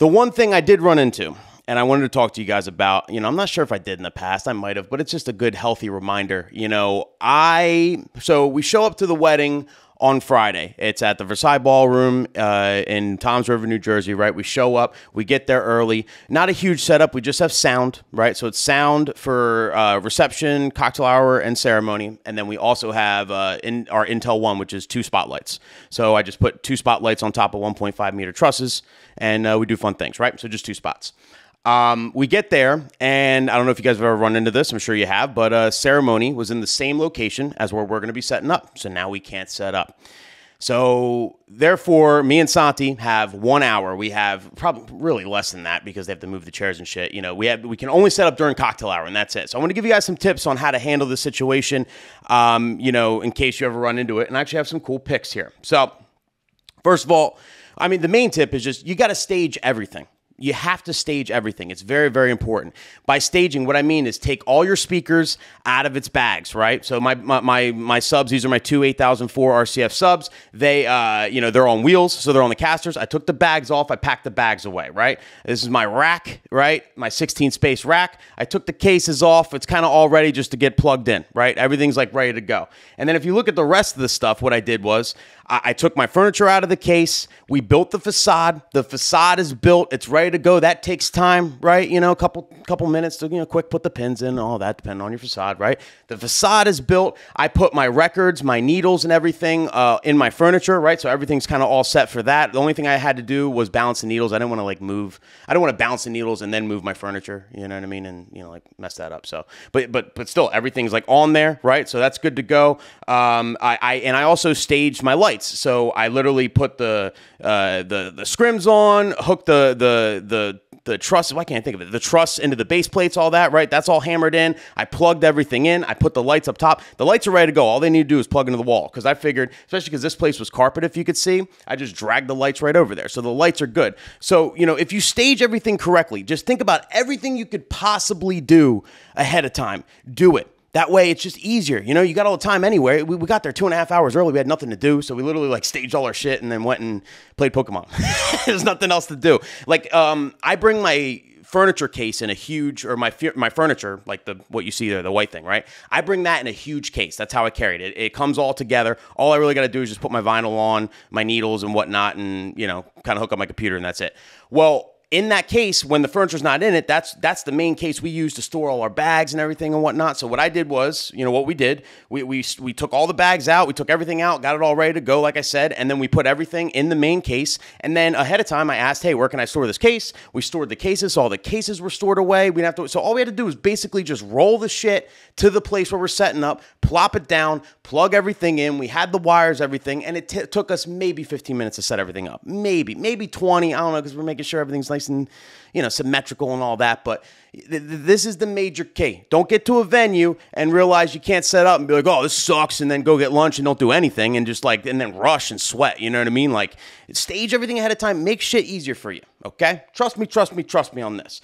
The one thing I did run into, and I wanted to talk to you guys about, you know, I'm not sure if I did in the past, I might have, but it's just a good, healthy reminder. You know, so we show up to the wedding on Friday. It's at the Versailles Ballroom in Tom's River, New Jersey, right? We show up, we get there early. Not a huge setup, we just have sound, right? So it's sound for reception, cocktail hour, and ceremony. And then we also have in our Intel One, which is 2 spotlights. So I just put 2 spotlights on top of 1.5-meter trusses, and we do fun things, right? So just 2 spots. We get there, and I don't know if you guys have ever run into this, I'm sure you have, but ceremony was in the same location as where we're going to be setting up, so now we can't set up. So therefore, me and Santi have 1 hour. We have probably really less than that because they have to move the chairs and shit. You know, we can only set up during cocktail hour, and that's it. So I want to give you guys some tips on how to handle this situation, you know, in case you ever run into it, and I actually have some cool picks here. So first of all, I mean, the main tip is just you got to stage everything. You have to stage everything. It's very, very important. By staging, what I mean is take all your speakers out of its bags, right? So my subs, these are my 2 8004 RCF subs. They, you know, they're on wheels, so they're on the casters. I took the bags off. I packed the bags away, right? This is my rack, right? My 16-space rack. I took the cases off. It's kind of all ready just to get plugged in, right? Everything's like ready to go. And then if you look at the rest of the stuff, what I did was I took my furniture out of the case. We built the facade. The facade is built. It's ready to go. That takes time, right? You know, a couple minutes to, you know, quick put the pins in, all that, depending on your facade, right? The facade is built. I put my records, my needles and everything in my furniture, right? So everything's kind of all set for that. The only thing I had to do was balance the needles. I didn't want to like move. I don't want to bounce the needles and then move my furniture, you know what I mean? And, you know, like mess that up. So, but still, everything's like on there, right? So that's good to go. I also staged my lights. So I literally put the scrims on, hooked the truss, why can't I think of it? The truss into the base plates, all that, right? That's all hammered in. I plugged everything in. I put the lights up top. The lights are ready to go. All they need to do is plug into the wall because I figured, especially because this place was carpet, if you could see, I just dragged the lights right over there. So the lights are good. So, you know, if you stage everything correctly, just think about everything you could possibly do ahead of time. Do it. That way, it's just easier. You know, you got all the time anyway. We got there 2.5 hours early. We had nothing to do, so we literally, like, staged all our shit and then went and played Pokemon. There's nothing else to do. Like, I bring my furniture case in a huge, or my furniture, like what you see there, the white thing, right? I bring that in a huge case. That's how I carried it. It comes all together. All I really got to do is just put my vinyl on, my needles and whatnot, and, you know, kind of hook up my computer, and that's it. Well, in that case, when the furniture's not in it, that's the main case we use to store all our bags and everything and whatnot. So what I did was, you know, what we did, we took all the bags out, we took everything out, got it all ready to go, like I said, and then we put everything in the main case. And then ahead of time, I asked, hey, where can I store this case? We stored the cases, so all the cases were stored away. We didn't have to. So all we had to do was basically just roll the shit to the place where we're setting up, plop it down, plug everything in. We had the wires, everything, and it took us maybe 15 minutes to set everything up, maybe 20. I don't know because we're making sure everything's nice and, you know, symmetrical and all that, but this is the major key. Don't get to a venue and realize you can't set up and be like, oh, this sucks, and then go get lunch and don't do anything and just like, and then rush and sweat, you know what I mean? Like, stage everything ahead of time, make shit easier for you, okay? Trust me on this.